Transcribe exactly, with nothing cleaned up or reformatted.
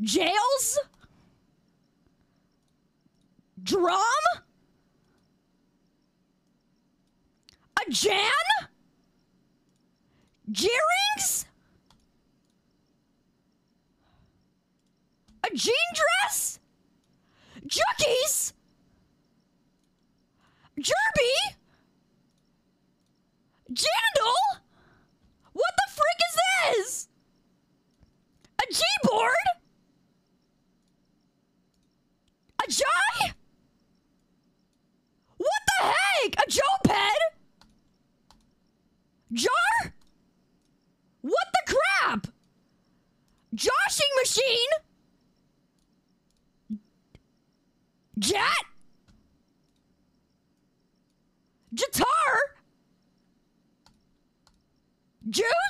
Jails? Drum? A Jan? Jeerings? A jean dress? Jookies? Jerby? Jandal? What the frick is this? A G-board? A Jai? What the heck? A Joped? Jar? What the crap? Joshing machine? Jet? Jatar? Jude?